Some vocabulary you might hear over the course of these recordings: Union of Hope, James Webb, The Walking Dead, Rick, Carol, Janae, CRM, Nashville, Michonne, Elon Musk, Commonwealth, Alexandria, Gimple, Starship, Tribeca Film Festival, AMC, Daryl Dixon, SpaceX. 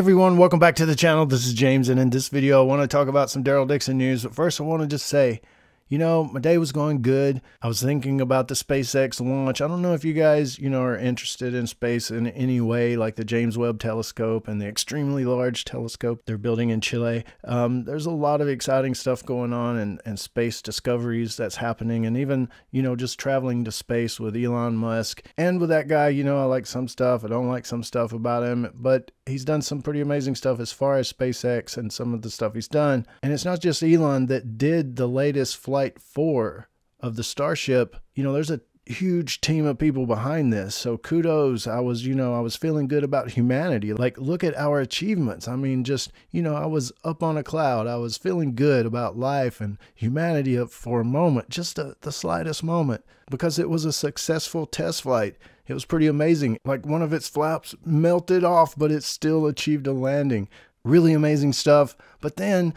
everyone, welcome back to the channel. This is James, and in this video I want to talk about some Daryl Dixon news. But first I want to just say, you know, my day was going good. I was thinking about the SpaceX launch. I don't know if you guys, you know, are interested in space in any way, like the James Webb telescope and the extremely large telescope they're building in Chile. There's a lot of exciting stuff going on and space discoveries that's happening, and even, you know, just traveling to space with Elon Musk. And with that guy, you know, I like some stuff, I don't like some stuff about him, but he's done some pretty amazing stuff as far as SpaceX and some of the stuff he's done. And it's not just Elon that did the latest Flight 4 of the Starship. You know, there's a huge team of people behind this, so kudos. I was feeling good about humanity. Like, look at our achievements. I mean, just, you know, I was up on a cloud. I was feeling good about life and humanity for a moment, just the slightest moment, because it was a successful test flight. It was pretty amazing. Like, one of its flaps melted off, but it still achieved a landing. Really amazing stuff. But then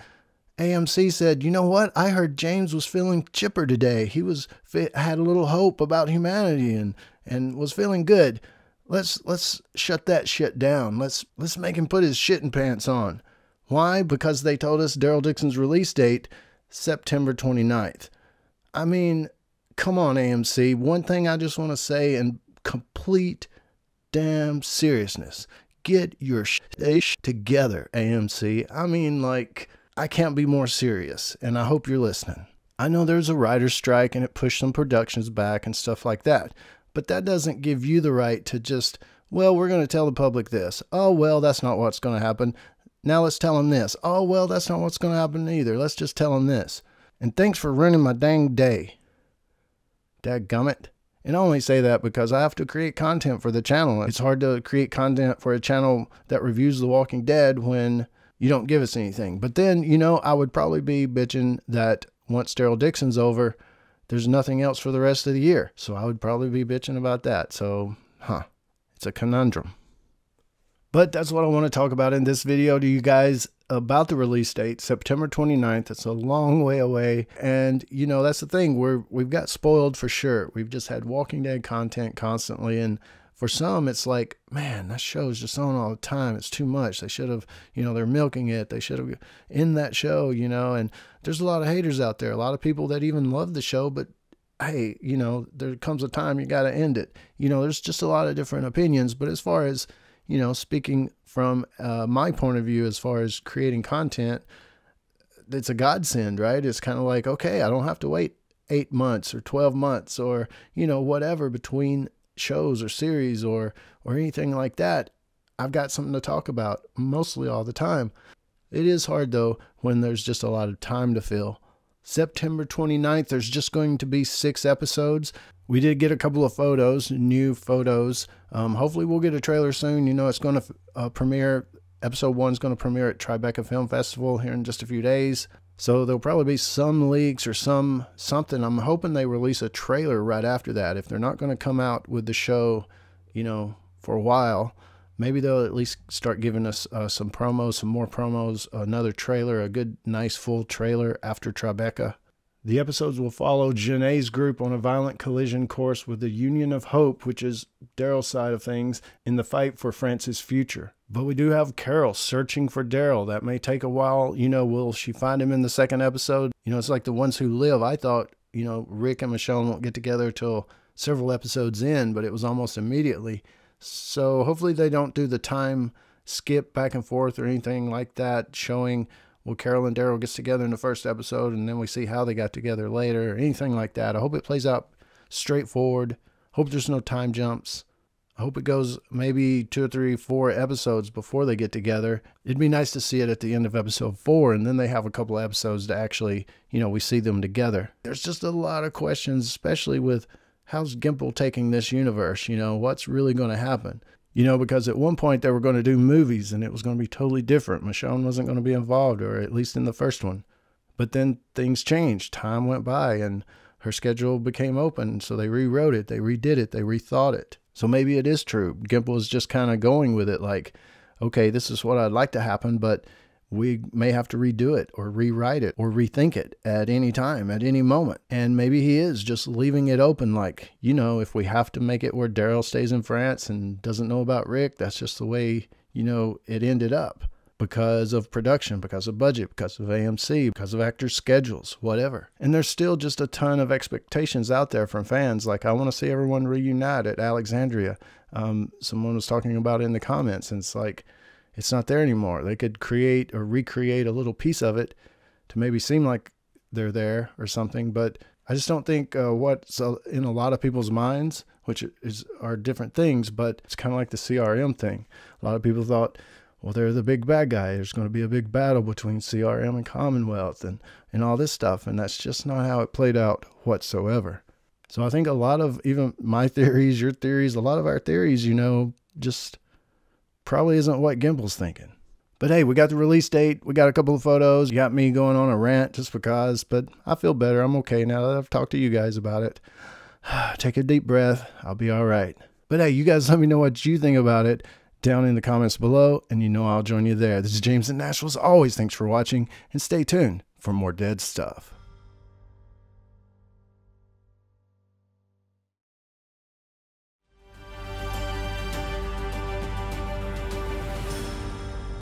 AMC said, you know what? I heard James was feeling chipper today. He was had a little hope about humanity and was feeling good. Let's shut that shit down. Let's make him put his shitting pants on. Why? Because they told us Daryl Dixon's release date, September 29th. I mean, come on, AMC. One thing I just want to say in complete damn seriousness. Get your shit together, AMC. I mean, like, I can't be more serious, and I hope you're listening. I know there's a writer's strike and it pushed some productions back and stuff like that, but that doesn't give you the right to just, well, we're going to tell the public this. Oh, well, that's not what's going to happen. Now let's tell them this. Oh, well, that's not what's going to happen either. Let's just tell them this. And thanks for ruining my dang day. Dadgummit. And I only say that because I have to create content for the channel. It's hard to create content for a channel that reviews The Walking Dead when you don't give us anything. But then, you know, I would probably be bitching that once Daryl Dixon's over, there's nothing else for the rest of the year. So I would probably be bitching about that. So, it's a conundrum. But that's what I want to talk about in this video to you guys about the release date, September 29th. It's a long way away. And, you know, that's the thing. We've got spoiled for sure. We've just had Walking Dead content constantly, and for some, it's like, man, that show's just on all the time. It's too much. They should have, you know, they're milking it. They should have in that show, you know, and there's a lot of haters out there. A lot of people that even love the show, but hey, you know, there comes a time you got to end it. You know, there's just a lot of different opinions. But as far as, you know, speaking from my point of view, as far as creating content, it's a godsend, right? It's kind of like, okay, I don't have to wait 8 months or 12 months or, you know, whatever between shows or series or anything like that. I've got something to talk about mostly all the time. It is hard though when there's just a lot of time to fill. September 29th, there's just going to be 6 episodes. We did get a couple of photos, new photos. Hopefully we'll get a trailer soon. You know, it's going to premiere. Episode 1 is going to premiere at Tribeca Film Festival here in just a few days. So there'll probably be some leaks or something. I'm hoping they release a trailer right after that. If they're not going to come out with the show, you know, for a while, maybe they'll at least start giving us some promos, some more promos, another trailer, a good, nice full trailer after Tribeca. The episodes will follow Janae's group on a violent collision course with the Union of Hope, which is Daryl's side of things, in the fight for France's future. But we do have Carol searching for Daryl. That may take a while. You know, will she find him in the 2nd episode? You know, it's like The Ones Who Live. I thought, you know, Rick and Michonne won't get together till several episodes in, but it was almost immediately. So hopefully they don't do the time skip back and forth or anything like that, showing, well, Carol and Daryl gets together in the 1st episode, and then we see how they got together later or anything like that. I hope it plays out straightforward. Hope there's no time jumps. I hope it goes maybe 2 or 3, 4 episodes before they get together. It'd be nice to see it at the end of episode 4, and then they have a couple of episodes to actually, you know, we see them together. There's just a lot of questions, especially with how's Gimple taking this universe, you know, what's really going to happen. You know, because at one point they were going to do movies and it was going to be totally different. Michonne wasn't going to be involved, or at least in the 1st one. But then things changed. Time went by and her schedule became open. So they rewrote it. They redid it. They rethought it. So maybe it is true. Gimple is just kind of going with it like, okay, this is what I'd like to happen, but we may have to redo it or rewrite it or rethink it at any time, at any moment. And maybe he is just leaving it open like, you know, if we have to make it where Daryl stays in France and doesn't know about Rick, that's just the way you know, it ended up because of production, because of budget, because of AMC, because of actors' schedules, whatever. And there's still just a ton of expectations out there from fans. Like, I want to see everyone reunite at Alexandria. Someone was talking about it in the comments, and it's like, it's not there anymore. They could create or recreate a little piece of it to maybe seem like they're there or something, but I just don't think what's in a lot of people's minds, which are different things, but it's kind of like the CRM thing. A lot of people thought, well, they're the big bad guy. There's going to be a big battle between CRM and Commonwealth and all this stuff, and that's just not how it played out whatsoever. So I think a lot of even my theories, your theories, a lot of our theories, you know, just probably isn't what Gimple's thinking. But hey, we got the release date. We got a couple of photos. You got me going on a rant just because, but I feel better. I'm okay now that I've talked to you guys about it. Take a deep breath. I'll be all right. But hey, you guys let me know what you think about it down in the comments below, and you know I'll join you there. This is James in Nashville. As always, thanks for watching, and stay tuned for more dead stuff.